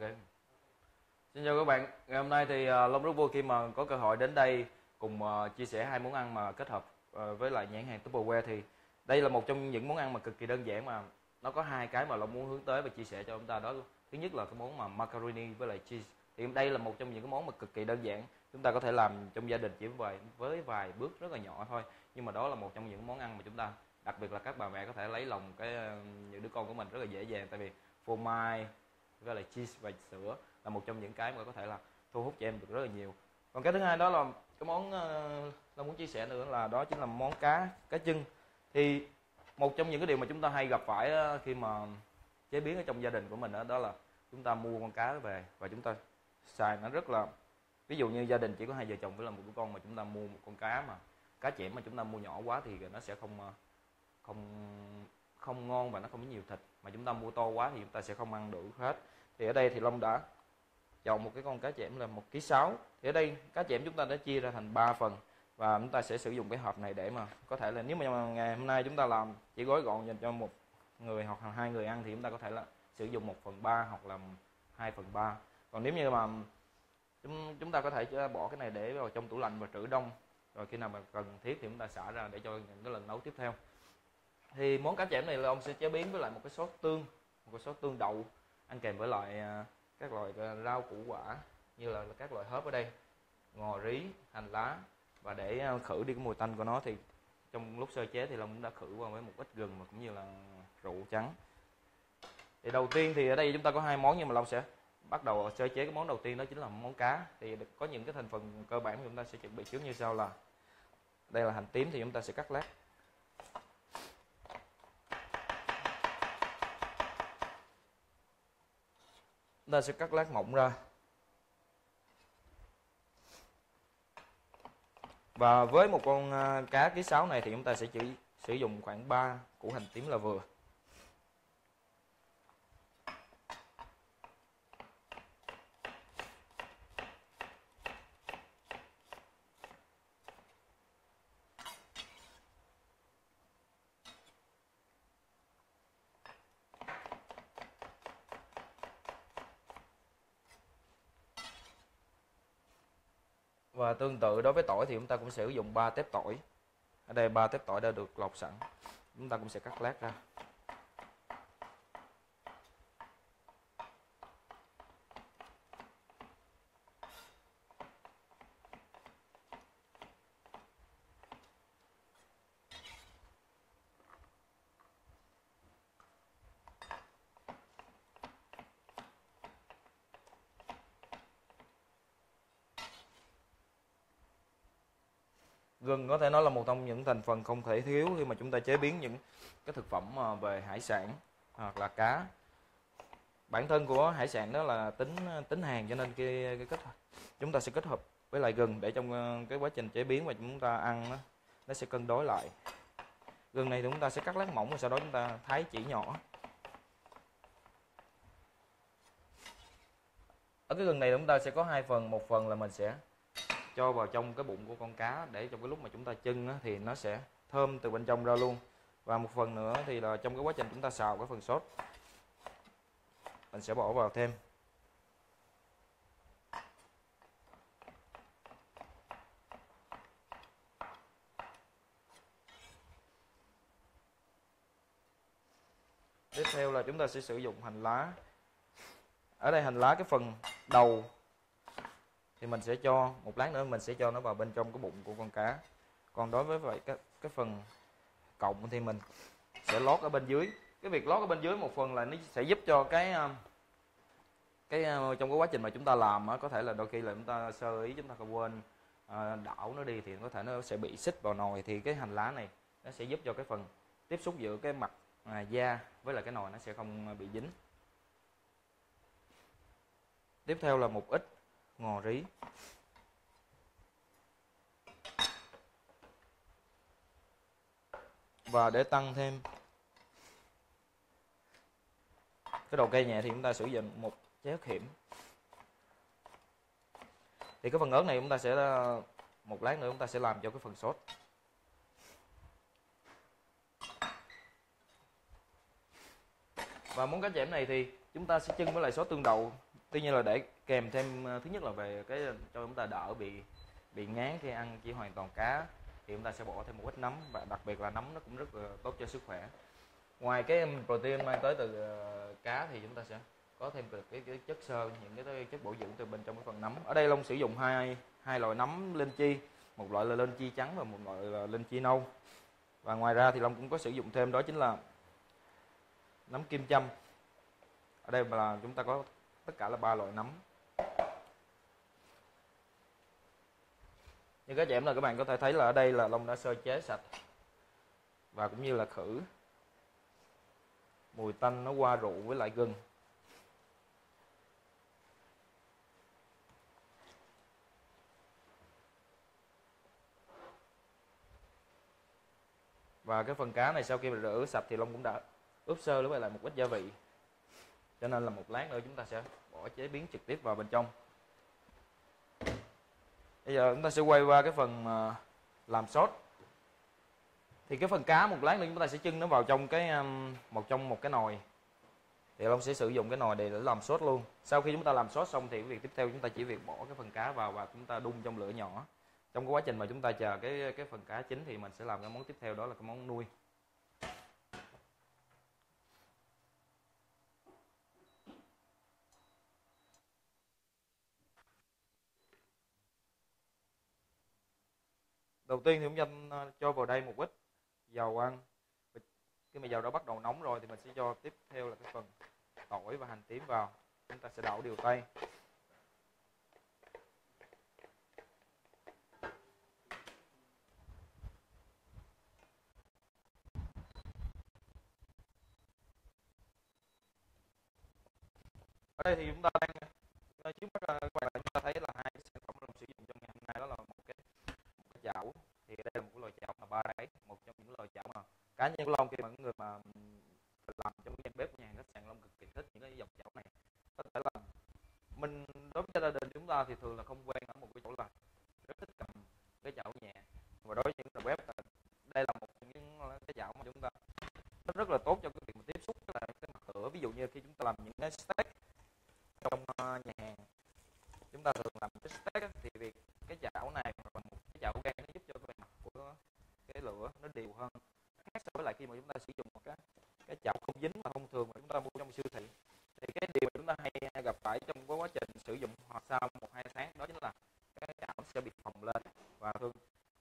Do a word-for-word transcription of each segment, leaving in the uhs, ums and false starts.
Okay. Xin chào các bạn, ngày hôm nay thì Long rất vui khi mà có cơ hội đến đây cùng chia sẻ hai món ăn mà kết hợp với lại nhãn hàng Tupperware. Thì đây là một trong những món ăn mà cực kỳ đơn giản mà nó có hai cái mà Long muốn hướng tới và chia sẻ cho chúng ta. Đó, thứ nhất là cái món mà macaroni với lại cheese. Thì đây là một trong những cái món mà cực kỳ đơn giản, chúng ta có thể làm trong gia đình chỉ vài với vài bước rất là nhỏ thôi, nhưng mà đó là một trong những món ăn mà chúng ta, đặc biệt là các bà mẹ, có thể lấy lòng cái những đứa con của mình rất là dễ dàng, tại vì phô mai với lại cheese và sữa là một trong những cái mà có thể là thu hút trẻ em được rất là nhiều. Còn cái thứ hai đó là cái món Long muốn chia sẻ nữa là đó chính là món cá cá chưng. Thì một trong những cái điều mà chúng ta hay gặp phải khi mà chế biến ở trong gia đình của mình đó, đó là chúng ta mua con cá về và chúng ta xài nó rất là, ví dụ như gia đình chỉ có hai vợ chồng với là một đứa con, mà chúng ta mua một con cá mà cá chẽm mà chúng ta mua nhỏ quá thì nó sẽ không không không ngon và nó không có nhiều thịt, mà chúng ta mua to quá thì chúng ta sẽ không ăn đủ hết. Thì ở đây thì Long đã chọn một cái con cá chẽm là một ký sáu. Thì ở đây cá chẽm chúng ta đã chia ra thành ba phần và chúng ta sẽ sử dụng cái hộp này để mà có thể là nếu mà ngày hôm nay chúng ta làm chỉ gói gọn dành cho một người hoặc hai người ăn thì chúng ta có thể là sử dụng một phần ba hoặc là hai phần ba. Còn nếu như mà chúng, chúng ta có thể bỏ cái này để vào trong tủ lạnh và trữ đông, rồi khi nào mà cần thiết thì chúng ta xả ra để cho những cái lần nấu tiếp theo. Thì món cá chẽm này là ông sẽ chế biến với lại một cái sốt tương, một cái sốt tương đậu, ăn kèm với lại các loại rau củ quả như là các loại hớp ở đây, ngò rí, hành lá. Và để khử đi cái mùi tanh của nó thì trong lúc sơ chế thì Long cũng đã khử qua với một ít gừng và cũng như là rượu trắng. Thì đầu tiên thì ở đây chúng ta có hai món, nhưng mà Long sẽ bắt đầu sơ chế cái món đầu tiên, đó chính là món cá. Thì có những cái thành phần cơ bản mà chúng ta sẽ chuẩn bị trước như sau là đây là hành tím thì chúng ta sẽ cắt lát. Chúng ta sẽ cắt lát mỏng ra. Và với một con cá ký sáu này thì chúng ta sẽ chỉ sử dụng khoảng ba củ hành tím là vừa. Và tương tự đối với tỏi thì chúng ta cũng sử dụng ba tép tỏi. Ở đây ba tép tỏi đã được lọc sẵn. Chúng ta cũng sẽ cắt lát ra. Gừng có thể nói là một trong những thành phần không thể thiếu khi mà chúng ta chế biến những cái thực phẩm về hải sản hoặc là cá. Bản thân của hải sản đó là tính tính hàn, cho nên cái, cái kết chúng ta sẽ kết hợp với lại gừng để trong cái quá trình chế biến và chúng ta ăn nó, nó sẽ cân đối lại. Gừng này thì chúng ta sẽ cắt lát mỏng và sau đó chúng ta thái chỉ nhỏ. Ở cái gừng này chúng ta sẽ có hai phần, một phần là mình sẽ cho vào trong cái bụng của con cá để trong cái lúc mà chúng ta chưng á, thì nó sẽ thơm từ bên trong ra luôn. Và một phần nữa thì là trong cái quá trình chúng ta xào cái phần sốt, mình sẽ bỏ vào thêm. Tiếp theo là chúng ta sẽ sử dụng hành lá. Ở đây hành lá cái phần đầu thì mình sẽ cho một lát nữa mình sẽ cho nó vào bên trong cái bụng của con cá. Còn đối với vậy cái, cái phần cọng thì mình sẽ lót ở bên dưới. Cái việc lót ở bên dưới một phần là nó sẽ giúp cho cái cái trong cái quá trình mà chúng ta làm á, có thể là đôi khi là chúng ta sơ ý, chúng ta quên đảo nó đi thì có thể nó sẽ bị xích vào nồi. Thì cái hành lá này nó sẽ giúp cho cái phần tiếp xúc giữa cái mặt à, da với là cái nồi nó sẽ không bị dính. Tiếp theo là một ít ngò rí. Và để tăng thêm cái đầu cay nhẹ thì chúng ta sử dụng một trái ớt hiểm. Thì cái phần ớt này chúng ta sẽ một lát nữa chúng ta sẽ làm cho cái phần sốt. Và món cá chẽm này thì chúng ta sẽ chưng với lại sốt tương đậu. Tuy nhiên là để kèm thêm, thứ nhất là về cái cho chúng ta đỡ bị bị ngán khi ăn chỉ hoàn toàn cá, thì chúng ta sẽ bỏ thêm một ít nấm, và đặc biệt là nấm nó cũng rất là tốt cho sức khỏe. Ngoài cái protein mang tới từ cá thì chúng ta sẽ có thêm được cái, cái chất xơ, những cái chất bổ dưỡng từ bên trong cái phần nấm. Ở đây Long sử dụng hai hai loại nấm linh chi, một loại là linh chi trắng và một loại là linh chi nâu. Và ngoài ra thì Long cũng có sử dụng thêm đó chính là nấm kim châm. Ở đây là chúng ta có tất cả là ba loại nấm. Như cá chẽm là các bạn có thể thấy là ở đây là Long đã sơ chế sạch và cũng như là khử mùi tanh nó qua rượu với lại gừng. Và cái phần cá này sau khi rửa sạch thì Long cũng đã ướp sơ với lại một ít gia vị, cho nên là một lát nữa chúng ta sẽ bỏ chế biến trực tiếp vào bên trong. Bây giờ chúng ta sẽ quay qua cái phần làm sốt. Thì cái phần cá một lát nữa chúng ta sẽ chưng nó vào trong cái một trong một cái nồi. Thì Long sẽ sử dụng cái nồi để làm sốt luôn. Sau khi chúng ta làm sốt xong thì việc tiếp theo chúng ta chỉ việc bỏ cái phần cá vào và chúng ta đun trong lửa nhỏ. Trong cái quá trình mà chúng ta chờ cái cái phần cá chín thì mình sẽ làm cái món tiếp theo, đó là cái món nuôi. Đầu tiên thì chúng ta cho vào đây một ít dầu ăn. Khi mà dầu đã bắt đầu nóng rồi thì mình sẽ cho tiếp theo là cái phần tỏi và hành tím vào. Chúng ta sẽ đảo đều tay. Ở đây thì chúng ta đang trước mắt là các bạn chúng ta thấy là hai cái sản phẩm Long sử dụng trong ngày hôm nay, đó là một cái một cái chảo. Thì đây là một cái loại chảo mà ba đáy, một trong những loại chảo mà cá nhân của Long khi mà những người mà làm trong cái bếp nhà hàng khách sạn, Long cực kỳ thích những cái dòng chảo này. Có thể là mình đối với gia đình chúng ta thì thường là không quen ở một cái chỗ là rất thích cầm cái chảo nhẹ, và đối với những đầu bếp đây là một trong những cái chảo mà chúng ta nó rất là tốt cho cái việc mà tiếp xúc với lại cái mặt lửa. Ví dụ như khi chúng ta làm những cái steak trong nhà hàng, chúng ta thường làm cái steak thì việc cái chảo này và một cái chảo gan nó giúp cho cái bề mặt của cái lửa nó đều hơn, khác so với lại khi mà chúng ta sử dụng một cái cái chảo không dính mà thông thường mà chúng ta mua trong siêu thị. Thì cái điều mà chúng ta hay gặp phải trong cái quá trình sử dụng hoặc sau một hai tháng đó chính là cái chảo sẽ bị phồng lên, và thường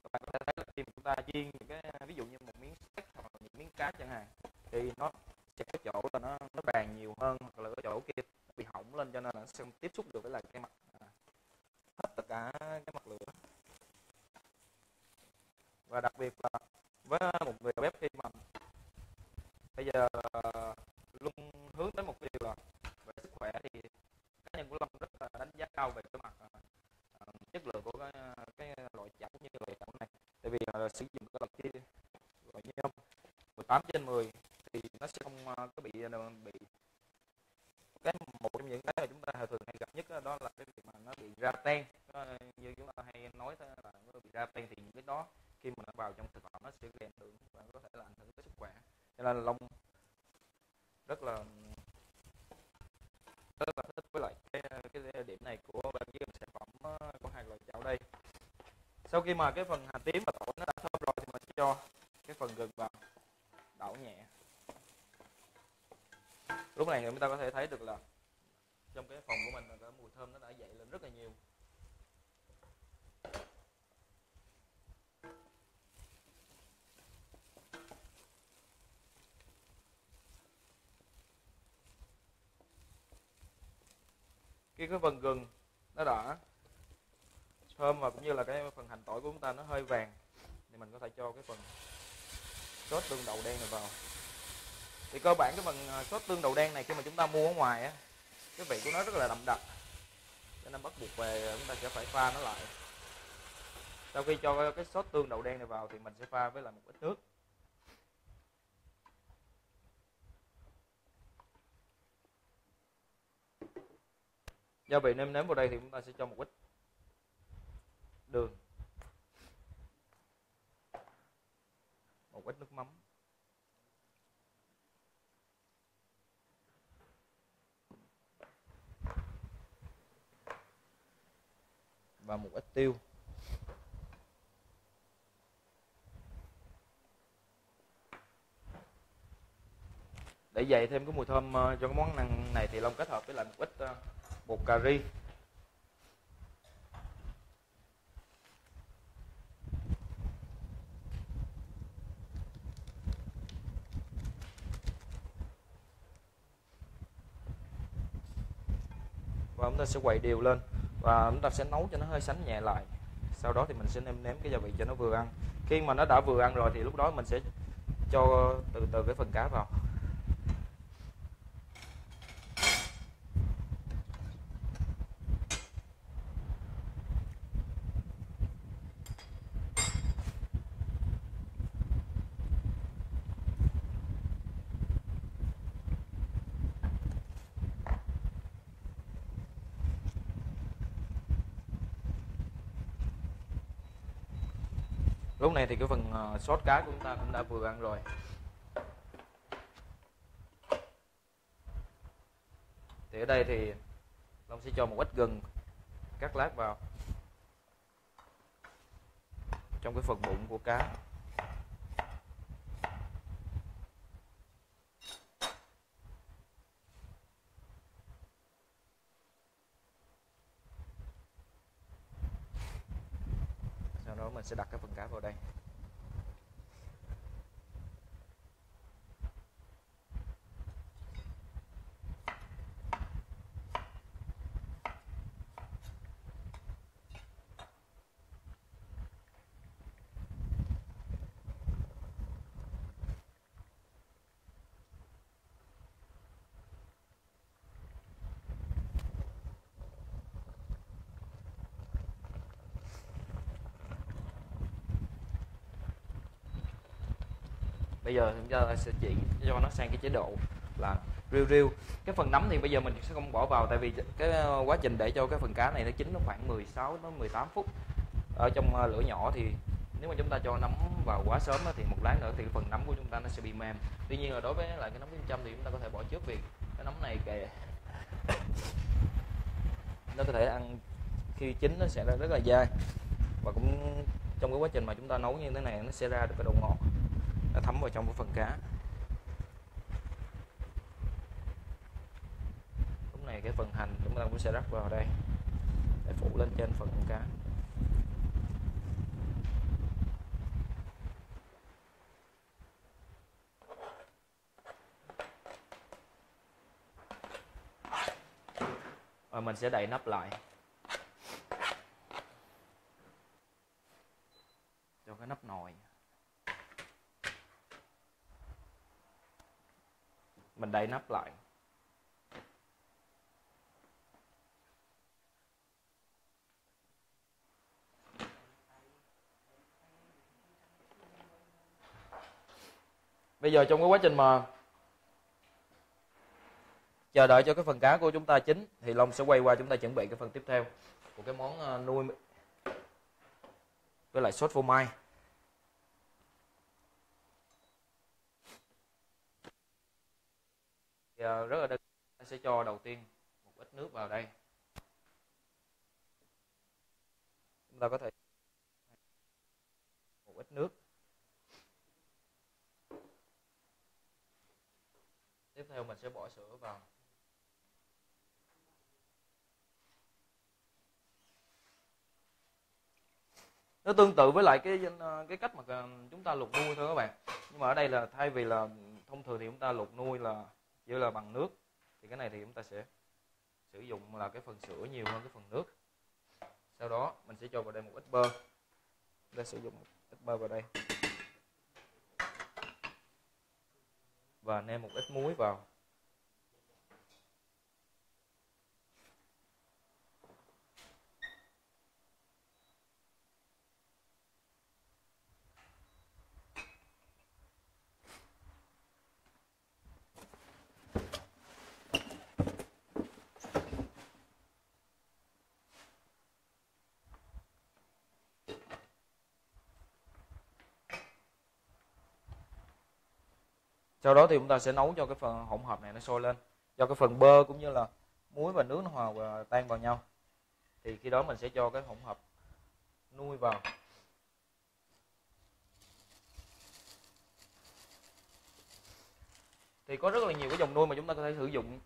các bạn có thể thấy là khi mà chúng ta chiên những cái ví dụ như một miếng steak hoặc là những miếng cá chẳng hạn thì nó sẽ có chỗ là nó nó bàn nhiều hơn, hoặc là cái chỗ kia bị hỏng lên, cho nên là sẽ tiếp xúc được với lại cái mặt à, hết tất cả cái mặt lửa. Và đặc biệt là với một người bếp khi mà bây giờ luôn hướng đến một cái điều là về sức khỏe, thì cá nhân của Long rất là đánh giá cao về cái mặt à, chất lượng của cái, cái loại chảo như loại chảo này. Tại vì à, sử dụng cái loại kia loại nhôm mười tám trên mười thì nó sẽ không à, có bị bị cái một trong những cái mà chúng ta thường hay gặp nhất đó, đó là cái việc mà nó bị ra ten. Như chúng ta hay nói là nó bị ra ten thì những cái đó khi mà nó vào trong thực phẩm nó sẽ gây ảnh hưởng và có thể là ảnh hưởng tới sức khỏe. Cho nên là Long rất là rất là thích với lại cái, cái điểm này của bên dưới sản phẩm của hai loại chảo đây. Sau khi mà cái phần hành tím và tỏi nó đã thơm rồi thì mình sẽ cho cái phần gừng vào đảo nhẹ. Lúc này người ta có thể thấy được là trong cái phòng của mình là cái mùi thơm nó đã dậy lên rất là nhiều. Khi cái phần gừng nó đã thơm và cũng như là cái phần hành tỏi của chúng ta nó hơi vàng thì mình có thể cho cái phần sốt tương đậu đen này vào. Thì cơ bản cái phần sốt tương đậu đen này khi mà chúng ta mua ở ngoài á, cái vị của nó rất là đậm đặc, cho nên bắt buộc về chúng ta sẽ phải pha nó lại. Sau khi cho cái sốt tương đậu đen này vào thì mình sẽ pha với lại một ít nước. Gia vị nêm nếm vào đây thì chúng ta sẽ cho một ít đường, một ít nước mắm. và một ít tiêu. Để dậy thêm cái mùi thơm cho cái món ăn này thì Long kết hợp với lại một ít bột cà ri. Và chúng ta sẽ quậy đều lên và chúng ta sẽ nấu cho nó hơi sánh nhẹ lại. Sau đó thì mình sẽ nêm nếm cái gia vị cho nó vừa ăn. Khi mà nó đã vừa ăn rồi thì lúc đó mình sẽ cho từ từ cái phần cá vào. Lúc này thì cái phần sốt cá của chúng ta cũng đã vừa ăn rồi. Thì ở đây thì Long sẽ cho một ít gừng cắt lát vào trong cái phần bụng của cá. Mình sẽ đặt cái phần cá vào đây. Bây giờ chúng ta sẽ chuyển cho nó sang cái chế độ là riêu riêu. Cái phần nấm thì bây giờ mình sẽ không bỏ vào, tại vì cái quá trình để cho cái phần cá này nó chín nó khoảng mười sáu đến mười tám phút ở trong lửa nhỏ. Thì nếu mà chúng ta cho nấm vào quá sớm thì một lát nữa thì phần nấm của chúng ta nó sẽ bị mềm. Tuy nhiên là đối với lại cái nấm chín trăm thì chúng ta có thể bỏ trước, vì cái nấm này kìa nó có thể ăn khi chín nó sẽ rất là dai, và cũng trong cái quá trình mà chúng ta nấu như thế này nó sẽ ra được cái độ ngọt đã thấm vào trong cái phần cá. Lúc này cái phần hành chúng ta cũng sẽ rắc vào đây để phủ lên trên phần cá. Và mình sẽ đậy nắp lại cho cái nắp nồi. Mình đậy nắp lại. Bây giờ trong cái quá trình mà chờ đợi cho cái phần cá của chúng ta chín thì Long sẽ quay qua chúng ta chuẩn bị cái phần tiếp theo của cái món nuôi với lại sốt phô mai. Rất là đơn, ta sẽ cho đầu tiên một ít nước vào đây. Chúng ta có thể một ít nước. Tiếp theo mình sẽ bỏ sữa vào. Nó tương tự với lại cái cái cách mà chúng ta luộc nuôi thôi các bạn. Nhưng mà ở đây là thay vì là thông thường thì chúng ta luộc nuôi là như là bằng nước, thì cái này thì chúng ta sẽ sử dụng là cái phần sữa nhiều hơn cái phần nước. Sau đó mình sẽ cho vào đây một ít bơ. Chúng ta sử dụng một ít bơ vào đây và nêm một ít muối vào. Sau đó thì chúng ta sẽ nấu cho cái phần hỗn hợp này nó sôi lên, cho cái phần bơ cũng như là muối và nước nó hòa và tan vào nhau. thì khi đó mình sẽ cho cái hỗn hợp nuôi vào. Thì có rất là nhiều cái dòng nuôi mà chúng ta có thể sử dụng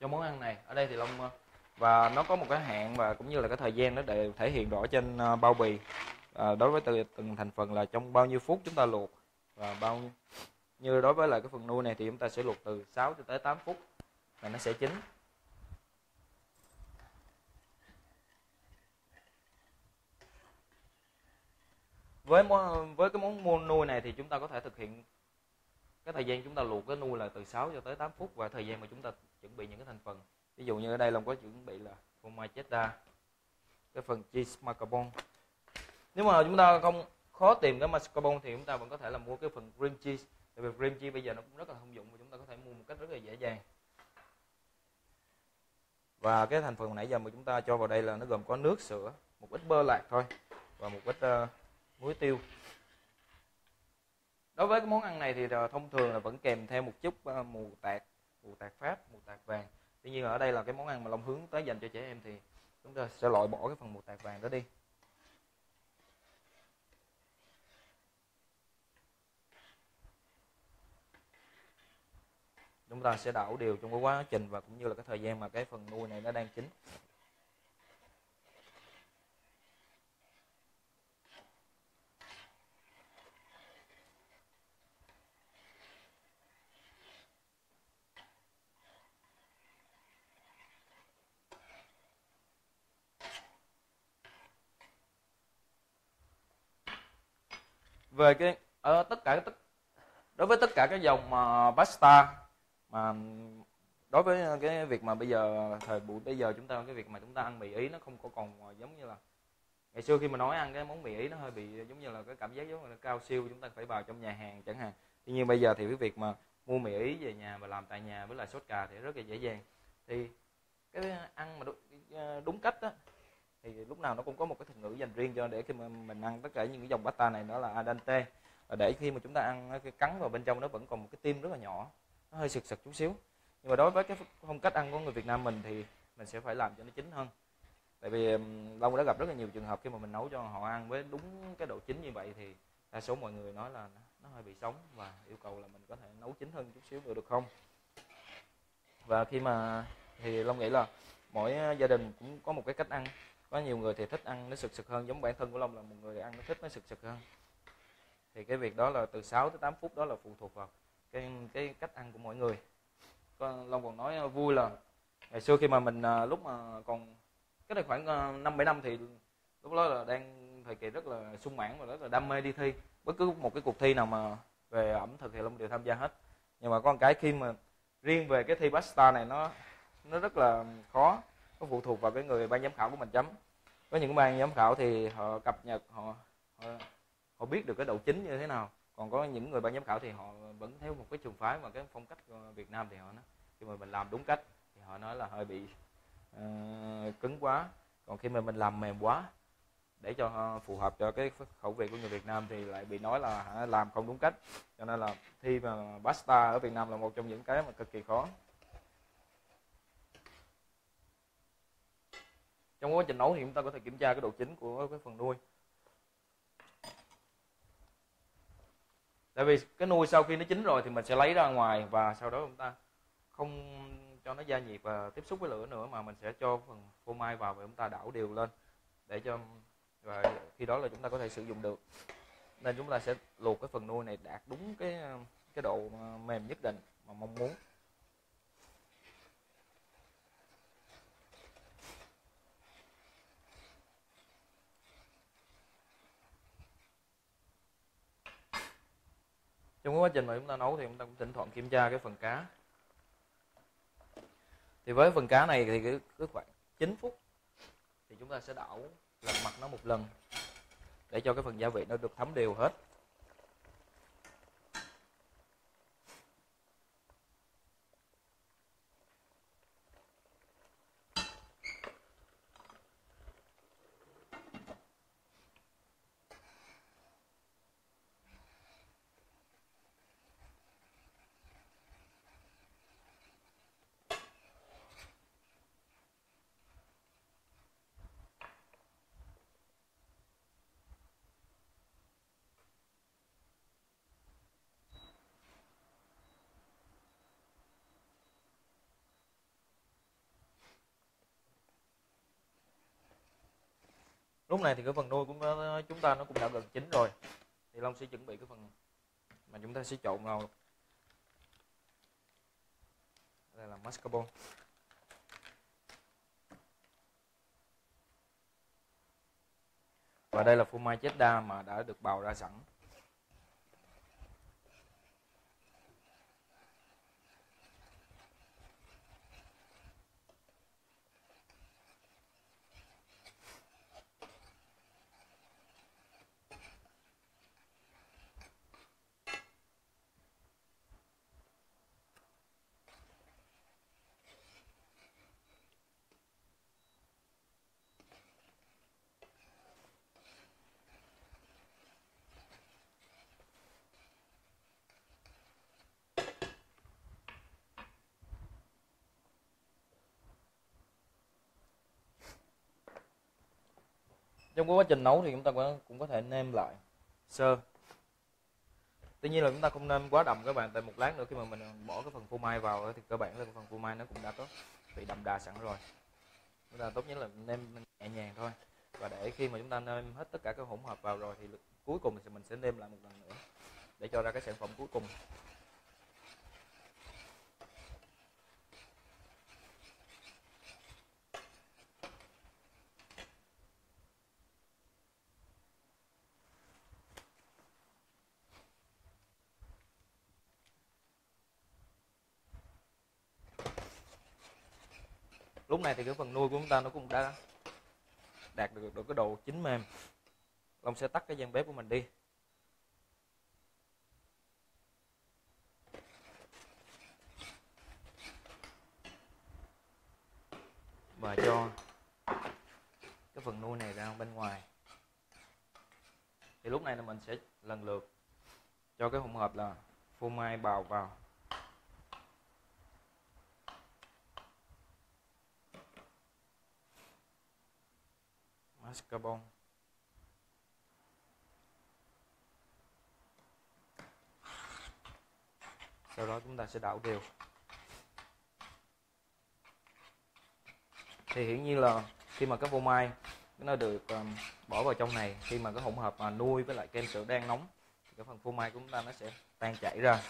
cho món ăn này. Ở đây thì Long, và nó có một cái hạn và cũng như là cái thời gian nó để thể hiện rõ trên bao bì, à, đối với từ từng thành phần là trong bao nhiêu phút chúng ta luộc, và bao nhiêu. Như đối với là cái phần nuôi này thì chúng ta sẽ luộc từ sáu cho tới tám phút là nó sẽ chín. Với món, với cái món nuôi này thì chúng ta có thể thực hiện cái thời gian chúng ta luộc cái nuôi là từ sáu cho tới tám phút, và thời gian mà chúng ta chuẩn bị những cái thành phần. Ví dụ như ở đây Long có chuẩn bị là phô mai cheddar, cái phần cheese mascarpone. Nếu mà chúng ta không khó tìm cái mascarpone thì chúng ta vẫn có thể là mua cái phần cream cheese. Tại vì cream cheese bây giờ nó cũng rất là thông dụng và chúng ta có thể mua một cách rất là dễ dàng. Và cái thành phần nãy giờ mà chúng ta cho vào đây là nó gồm có nước, sữa, một ít bơ lạc thôi và một ít uh, muối tiêu. Đối với cái món ăn này thì thông thường là vẫn kèm theo một chút uh, mù tạt, mù tạt Pháp, mù tạt vàng. Tuy nhiên ở đây là cái món ăn mà Long hướng tới dành cho trẻ em thì chúng ta sẽ loại bỏ cái phần mù tạt vàng đó đi. Chúng ta sẽ đảo đều trong cái quá trình và cũng như là cái thời gian mà cái phần nuôi này nó đang chín. Về cái ở tất cả tất đối với tất cả các dòng mà pasta, mà đối với cái việc mà bây giờ thời buổi bây giờ chúng ta cái việc mà chúng ta ăn mì Ý nó không có còn giống như là ngày xưa, khi mà nói ăn cái món mì Ý nó hơi bị giống như là cái cảm giác giống như là cao siêu, chúng ta phải vào trong nhà hàng chẳng hạn. Tuy nhiên bây giờ thì cái việc mà mua mì Ý về nhà và làm tại nhà với lại sốt cà thì rất là dễ dàng. Thì cái ăn mà đúng, đúng cách đó, thì lúc nào nó cũng có một cái thuật ngữ dành riêng cho, để khi mà mình ăn tất cả những cái dòng pasta này nó là al dente, và để khi mà chúng ta ăn cái cắn vào bên trong nó vẫn còn một cái tim rất là nhỏ, nó hơi sực sực chút xíu. Nhưng mà đối với cái phong cách ăn của người Việt Nam mình thì mình sẽ phải làm cho nó chín hơn. Tại vì Long đã gặp rất là nhiều trường hợp khi mà mình nấu cho họ ăn với đúng cái độ chín như vậy thì đa số mọi người nói là nó hơi bị sống và yêu cầu là mình có thể nấu chín hơn chút xíu nữa được không. Và khi mà thì Long nghĩ là mỗi gia đình cũng có một cái cách ăn. Có nhiều người thì thích ăn nó sực sực hơn, giống bản thân của Long là một người ăn nó thích nó sực sực hơn. Thì cái việc đó là từ sáu tới tám phút, đó là phụ thuộc vào cái cái cách ăn của mỗi người. Còn Long còn nói vui là ngày xưa khi mà mình lúc mà còn cái này khoảng năm bảy năm thì lúc đó là đang thời kỳ rất là sung mãn và rất là đam mê đi thi. Bất cứ một cái cuộc thi nào mà về ẩm thực thì Long đều tham gia hết. Nhưng mà có một cái khi mà riêng về cái thi pasta này nó nó rất là khó, nó phụ thuộc vào cái người ban giám khảo của mình chấm. Có những ban giám khảo thì họ cập nhật, họ, họ họ biết được cái độ chính như thế nào. Còn có những người ban giám khảo thì họ vẫn theo một cái trường phái và cái phong cách của Việt Nam, thì họ nói khi mà mình làm đúng cách thì họ nói là hơi bị uh, cứng quá. Còn khi mà mình làm mềm quá để cho phù hợp cho cái khẩu vị của người Việt Nam thì lại bị nói là làm không đúng cách. Cho nên là thi mà pasta ở Việt Nam là một trong những cái mà cực kỳ khó. Trong quá trình nấu thì chúng ta có thể kiểm tra cái độ chín của cái phần nuôi. Tại vì cái nuôi sau khi nó chín rồi thì mình sẽ lấy ra ngoài, và sau đó chúng ta không cho nó gia nhiệt và tiếp xúc với lửa nữa, mà mình sẽ cho phần phô mai vào và chúng ta đảo đều lên để cho, và khi đó là chúng ta có thể sử dụng được. Nên chúng ta sẽ luộc cái phần nuôi này đạt đúng cái cái độ mềm nhất định mà mong muốn. Trong quá trình mà chúng ta nấu thì chúng ta cũng thỉnh thoảng kiểm tra cái phần cá. Thì với phần cá này thì cứ khoảng chín phút thì chúng ta sẽ đảo lật mặt nó một lần để cho cái phần gia vị nó được thấm đều hết. Lúc này thì cái phần nuôi của chúng ta nó cũng đã gần chín rồi. Thì Long sẽ chuẩn bị cái phần mà chúng ta sẽ trộn vào. Đây là mascarpone. Và đây là phô mai cheddar mà đã được bào ra sẵn. Trong quá trình nấu thì chúng ta cũng có thể nêm lại sơ. Tuy nhiên là chúng ta không nêm quá đậm các bạn, tại một lát nữa khi mà mình bỏ cái phần phô mai vào thì cơ bản là cái phần phô mai nó cũng đã có bị đậm đà sẵn rồi. Chúng ta tốt nhất là nêm nhẹ nhàng thôi. Và để khi mà chúng ta nêm hết tất cả các hỗn hợp vào rồi thì cuối cùng thì mình sẽ nêm lại một lần nữa để cho ra cái sản phẩm cuối cùng. Lúc này thì cái phần nuôi của chúng ta nó cũng đã đạt được, được cái độ chín mềm. Long sẽ tắt cái gian bếp của mình đi. Và cho cái phần nuôi này ra bên ngoài. Thì lúc này là mình sẽ lần lượt cho cái hỗn hợp là phô mai bào vào. Mascarpone. Sau đó chúng ta sẽ đảo đều. Thì hiển nhiên là khi mà cái phô mai nó được um, bỏ vào trong này, khi mà cái hỗn hợp mà nuôi với lại kem sữa đang nóng thì cái phần phô mai của chúng ta nó sẽ tan chảy ra.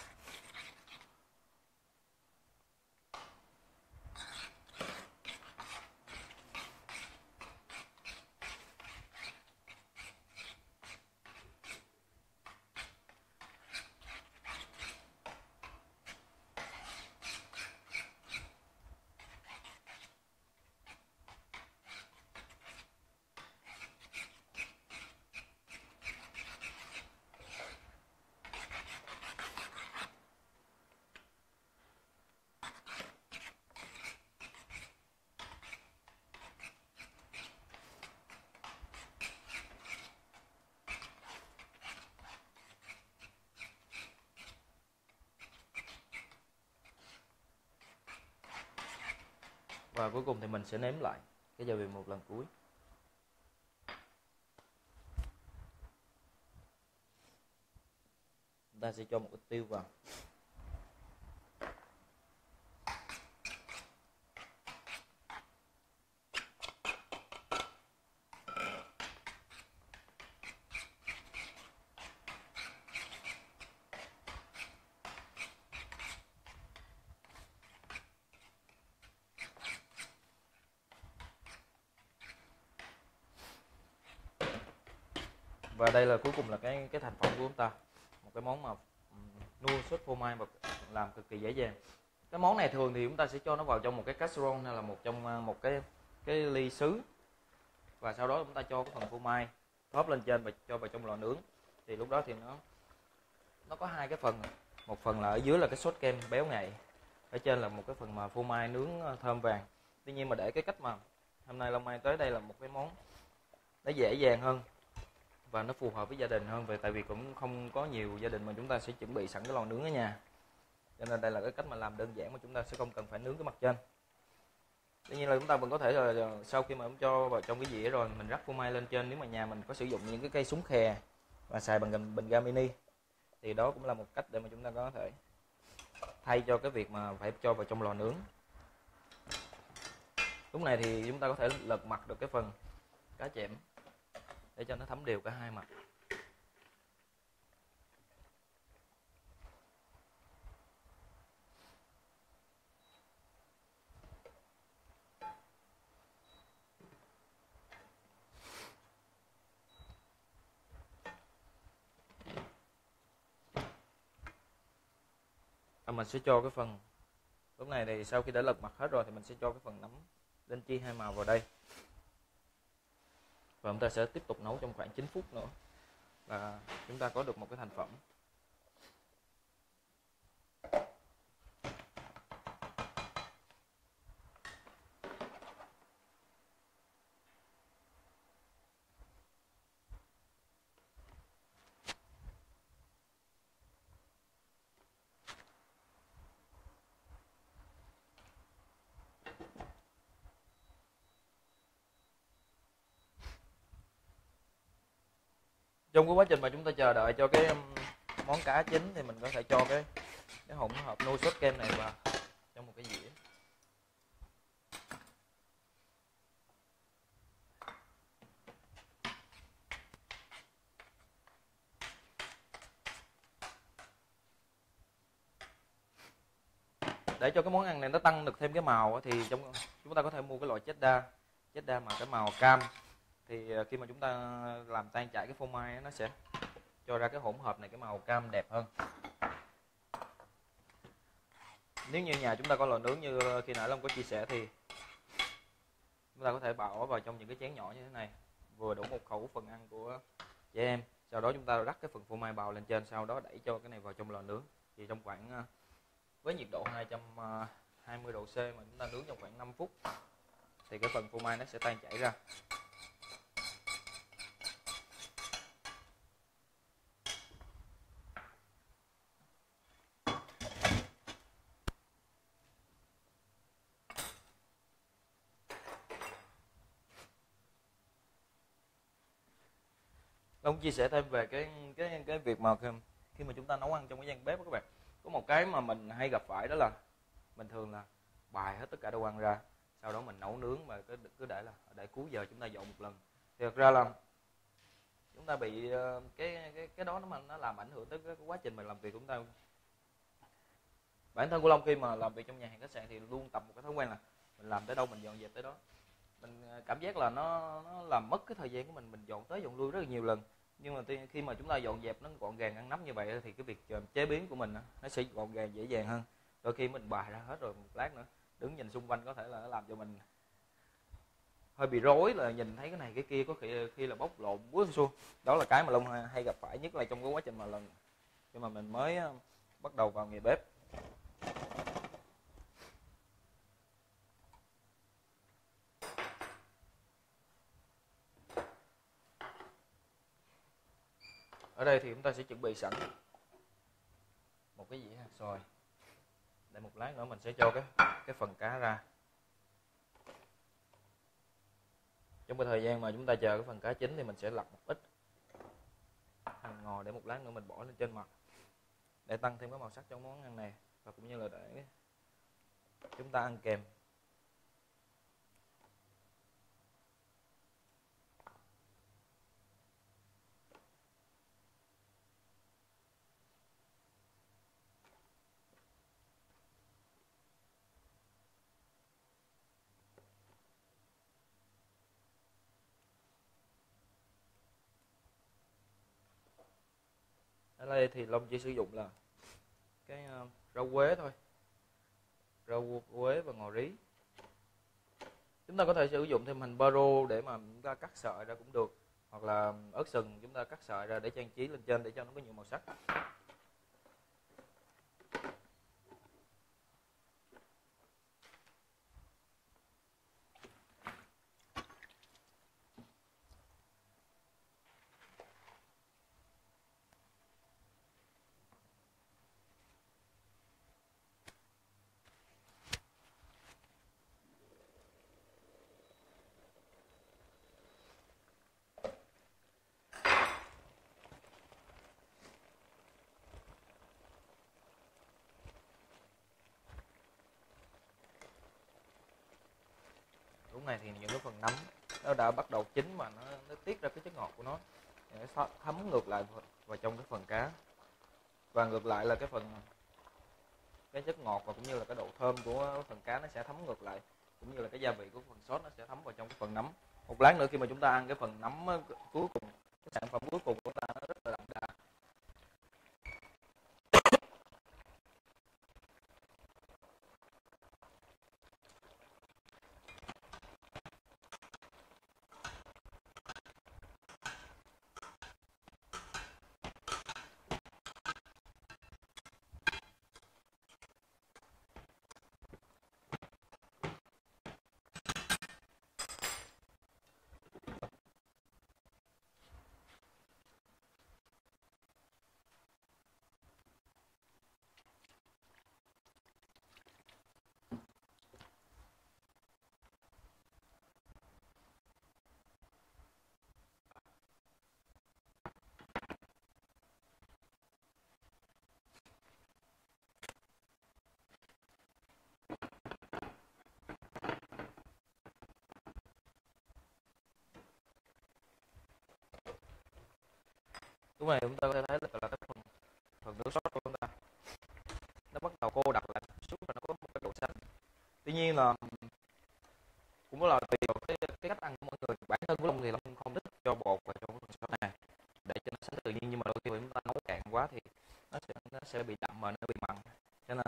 Và cuối cùng thì mình sẽ nếm lại cái gia vị một lần cuối. Chúng ta sẽ cho một ít tiêu vào. Và đây là cuối cùng là cái cái thành phẩm của chúng ta, một cái món mà nuôi sốt phô mai và làm cực kỳ dễ dàng. Cái món này thường thì chúng ta sẽ cho nó vào trong một cái casserole hay là một trong một cái cái ly sứ, và sau đó chúng ta cho cái phần phô mai thóp lên trên và cho vào trong lò nướng. Thì lúc đó thì nó nó có hai cái phần, một phần là ở dưới là cái sốt kem béo ngậy, ở trên là một cái phần mà phô mai nướng thơm vàng. Tuy nhiên mà để cái cách mà hôm nay Long mang tới đây là một cái món nó dễ dàng hơn và nó phù hợp với gia đình hơn, về tại vì cũng không có nhiều gia đình mà chúng ta sẽ chuẩn bị sẵn cái lò nướng ở nhà, cho nên đây là cái cách mà làm đơn giản mà chúng ta sẽ không cần phải nướng cái mặt trên. Tuy nhiên là chúng ta vẫn có thể là sau khi mà chúng cho vào trong cái dĩa rồi mình rắc phô mai lên trên, nếu mà nhà mình có sử dụng những cái cây súng khè và xài bằng bình ga mini thì đó cũng là một cách để mà chúng ta có thể thay cho cái việc mà phải cho vào trong lò nướng. Lúc này thì chúng ta có thể lật mặt được cái phần cá chẽm. để cho nó thấm đều cả hai mặt. Mình sẽ cho cái phần, lúc này thì sau khi đã lật mặt hết rồi thì mình sẽ cho cái phần nấm linh chi hai màu vào đây, và chúng ta sẽ tiếp tục nấu trong khoảng chín phút nữa là chúng ta có được một cái thành phẩm. Trong cái quá trình mà chúng ta chờ đợi cho cái món cá chín thì mình có thể cho cái cái hỗn hợp nâu sốt kem này vào trong một cái dĩa. Để cho cái món ăn này nó tăng được thêm cái màu thì trong chúng ta có thể mua cái loại cheddar, cheddar mà cái màu cam. Thì khi mà chúng ta làm tan chảy cái phô mai nó sẽ cho ra cái hỗn hợp này cái màu cam đẹp hơn. Nếu như nhà chúng ta có lò nướng như khi nãy Long có chia sẻ thì chúng ta có thể bỏ vào trong những cái chén nhỏ như thế này, vừa đủ một khẩu phần ăn của trẻ em. Sau đó chúng ta rắc cái phần phô mai bào lên trên, sau đó đẩy cho cái này vào trong lò nướng. Thì trong khoảng với nhiệt độ hai trăm hai mươi độ C mà chúng ta nướng trong khoảng năm phút thì cái phần phô mai nó sẽ tan chảy ra. Ông chia sẻ thêm về cái cái cái việc mà khi mà chúng ta nấu ăn trong cái gian bếp đó các bạn, có một cái mà mình hay gặp phải đó là mình thường là bài hết tất cả đồ ăn ra, sau đó mình nấu nướng và cứ cứ để là để cuối giờ chúng ta dọn một lần. Thì thật ra là chúng ta bị cái cái cái đó nó nó làm ảnh hưởng tới cái quá trình mình làm việc của chúng ta. Bản thân của Long khi mà làm việc trong nhà hàng khách sạn thì luôn tập một cái thói quen là mình làm tới đâu mình dọn dẹp tới đó. Mình cảm giác là nó nó làm mất cái thời gian của mình, mình dọn tới dọn lui rất là nhiều lần. Nhưng mà khi mà chúng ta dọn dẹp nó gọn gàng ngăn nắp như vậy thì cái việc chế biến của mình nó sẽ gọn gàng dễ dàng hơn. Đôi khi mình bài ra hết rồi một lát nữa đứng nhìn xung quanh có thể là nó làm cho mình hơi bị rối, là nhìn thấy cái này cái kia, có khi khi là bốc lộn búa xua. Đó là cái mà Long hay gặp phải nhất là trong cái quá trình mà lần khi mà mình mới bắt đầu vào nghề bếp. Ở đây thì chúng ta sẽ chuẩn bị sẵn một cái dĩa hạt xoài. Để một lát nữa mình sẽ cho cái cái phần cá ra. Trong cái thời gian mà chúng ta chờ cái phần cá chín thì mình sẽ lọc một ít. Mình ngồi để một lát nữa mình bỏ lên trên mặt để tăng thêm cái màu sắc cho món ăn này, và cũng như là để chúng ta ăn kèm. Ở đây thì Long chỉ sử dụng là cái rau quế thôi, rau quế và ngò rí. Chúng ta có thể sử dụng thêm hành baro để mà chúng ta cắt sợi ra cũng được, hoặc là ớt sừng chúng ta cắt sợi ra để trang trí lên trên để cho nó có nhiều màu sắc. Này thì những cái phần nấm nó đã bắt đầu chín mà nó, nó tiết ra cái chất ngọt của nó, nó thấm ngược lại vào trong cái phần cá, và ngược lại là cái phần cái chất ngọt và cũng như là cái độ thơm của phần cá nó sẽ thấm ngược lại, cũng như là cái gia vị của phần sốt nó sẽ thấm vào trong cái phần nấm. Một lát nữa khi mà chúng ta ăn cái phần nấm cuối cùng, cái sản phẩm cuối cùng của ta nó rất là đậm đà. Lúc này chúng ta có thể thấy là cái phần, phần nước sốt của chúng ta nó bắt đầu cô đặc lại xuống và nó có một cái độ xanh. Tuy nhiên là cũng là tùy vào cái, cái cách ăn của mọi người. Bản thân của Long thì Long không thích cho bột vào trong phần sốt này để cho nó sánh tự nhiên, nhưng mà đôi khi chúng ta nấu cạn quá thì nó sẽ, nó sẽ bị đậm mà nó bị mặn, cho nên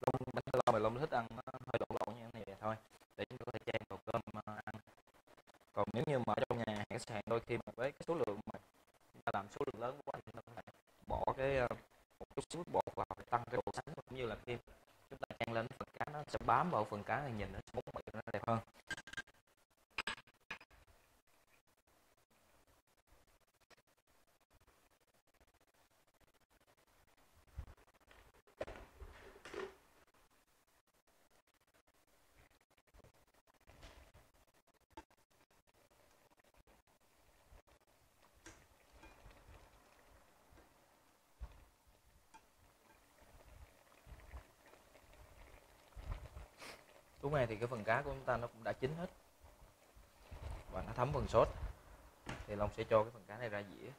Long bản thân Long, Long thích ăn nó hơi lộn lộn như thế này vậy thôi để chúng ta có thể chan vào cơm ăn. Còn nếu như mà trong nhà hàng sạn đôi khi mà với cái số lượng mà làm số lượng lớn quá thì nó phải bỏ cái một chút xíu bột vào để tăng cái độ sánh, cũng như là khi chúng ta chan lên phần cá nó sẽ bám vào phần cá thì nhìn nó bóng mịn, nó đẹp hơn. Lúc này thì cái phần cá của chúng ta nó cũng đã chín hết và nó thấm phần sốt, thì Long sẽ cho cái phần cá này ra dĩa.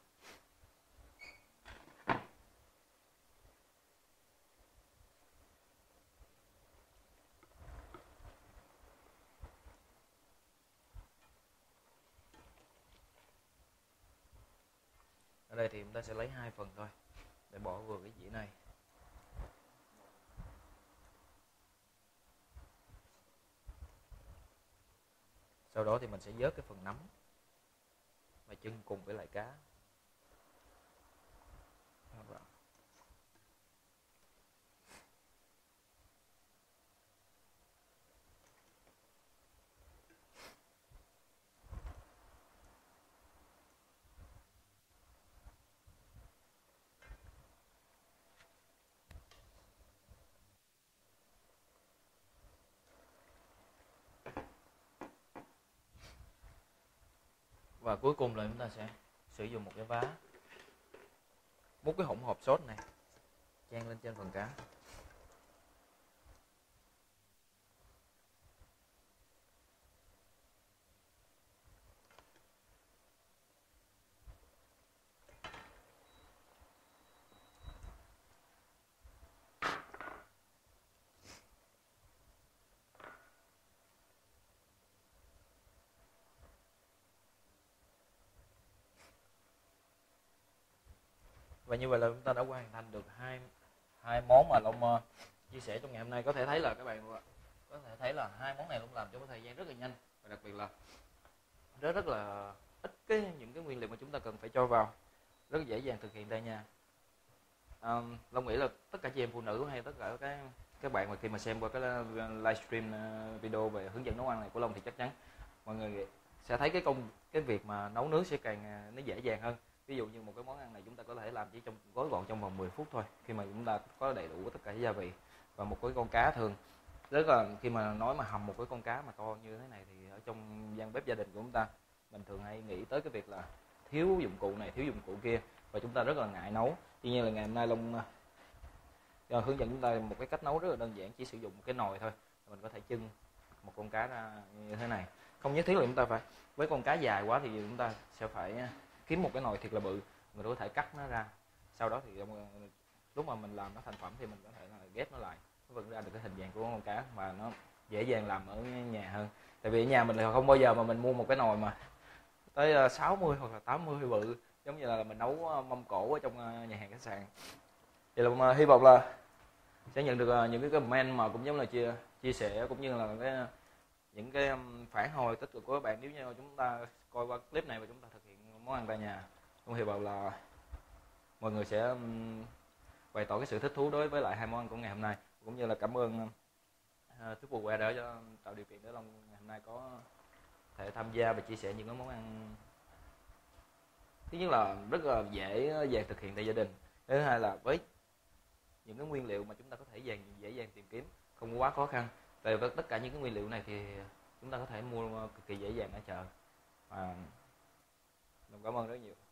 Ở đây thì chúng ta sẽ lấy hai phần thôi để bỏ vừa cái dĩa này. Sau đó thì mình sẽ vớt cái phần nấm mà chưng cùng với lại cá. Và cuối cùng là chúng ta sẽ sử dụng một cái vá, một cái hỗn hợp sốt này chan lên trên phần cá. Và như vậy là chúng ta đã hoàn thành được hai hai món mà Long chia sẻ trong ngày hôm nay. Có thể thấy là các bạn có thể thấy là hai món này Long làm trong cái thời gian rất là nhanh, và đặc biệt là rất rất là ít cái những cái nguyên liệu mà chúng ta cần phải cho vào, rất dễ dàng thực hiện tại nhà. À, Long nghĩ là tất cả chị em phụ nữ hay tất cả các các bạn mà khi mà xem qua cái livestream video về hướng dẫn nấu ăn này của Long thì chắc chắn mọi người sẽ thấy cái công cái việc mà nấu nướng sẽ càng nó dễ dàng hơn. Ví dụ như một cái món ăn này chúng ta có thể làm chỉ trong gói gọn trong vòng mười phút thôi, khi mà chúng ta có đầy đủ tất cả gia vị. Và một cái con cá thường rất là khi mà nói mà hầm một cái con cá mà to như thế này thì ở trong gian bếp gia đình của chúng ta mình thường hay nghĩ tới cái việc là thiếu dụng cụ này, thiếu dụng cụ kia và chúng ta rất là ngại nấu. Tuy nhiên là ngày hôm nay Long uh, hướng dẫn chúng ta một cái cách nấu rất là đơn giản, chỉ sử dụng một cái nồi thôi, mình có thể chưng một con cá ra như thế này. Không nhất thiết là chúng ta phải, với con cá dài quá thì chúng ta sẽ phải kiếm một cái nồi thiệt là bự, mình có thể cắt nó ra, sau đó thì lúc mà mình làm nó thành phẩm thì mình có thể là ghép nó lại, nó vẫn ra được cái hình dạng của con cá mà nó dễ dàng làm ở nhà hơn. Tại vì ở nhà mình là không bao giờ mà mình mua một cái nồi mà tới sáu mươi hoặc là tám mươi bự, giống như là mình nấu mâm cổ ở trong nhà hàng khách sạn. Vậy là hy vọng là sẽ nhận được những cái comment mà cũng giống là chia chia sẻ cũng như là cái những cái phản hồi tích cực của các bạn. Nếu như chúng ta coi qua clip này và chúng ta thực hiện món ăn tại nhà, cũng hy vọng là mọi người sẽ bày tỏ cái sự thích thú đối với lại hai món ăn của ngày hôm nay, cũng như là cảm ơn Tupperware đã cho tạo điều kiện để Long ngày hôm nay có thể tham gia và chia sẻ những cái món ăn thứ nhất là rất là dễ dàng thực hiện tại gia đình, thứ hai là với những cái nguyên liệu mà chúng ta có thể dễ dàng, dễ dàng tìm kiếm, không quá khó khăn. Tại vì tất cả những cái nguyên liệu này thì chúng ta có thể mua cực kỳ dễ dàng ở chợ. À, Long cảm ơn rất nhiều.